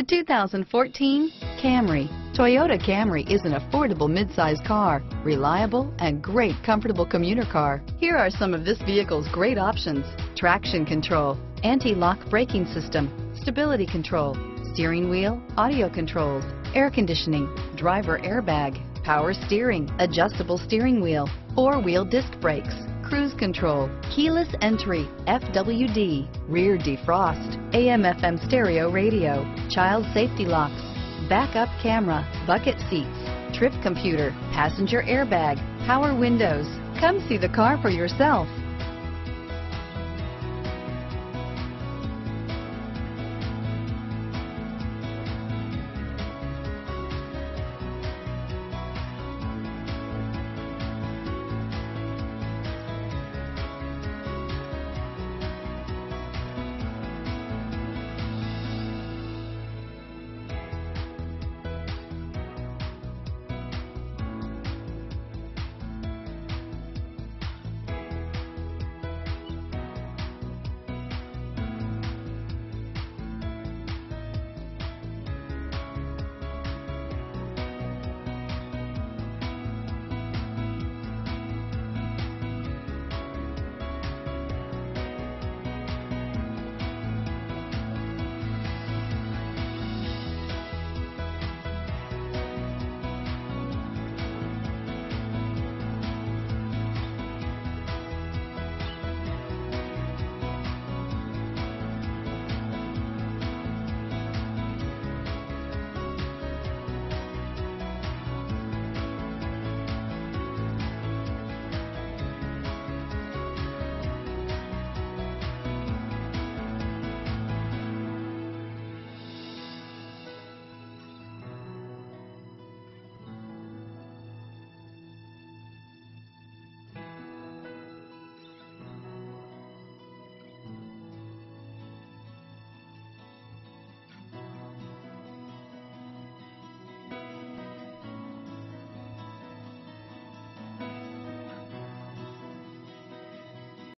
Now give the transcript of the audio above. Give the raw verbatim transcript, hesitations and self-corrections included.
The two thousand fourteen Camry. Toyota Camry is an affordable mid-size car, reliable and great comfortable commuter car. Here are some of this vehicle's great options: traction control, anti-lock braking system, stability control, steering wheel audio controls, air conditioning, driver airbag, power steering, adjustable steering wheel, four-wheel disc brakes, cruise control, keyless entry, F W D, rear defrost, A M F M stereo radio, child safety locks, backup camera, bucket seats, trip computer, passenger airbag, power windows. Come see the car for yourself.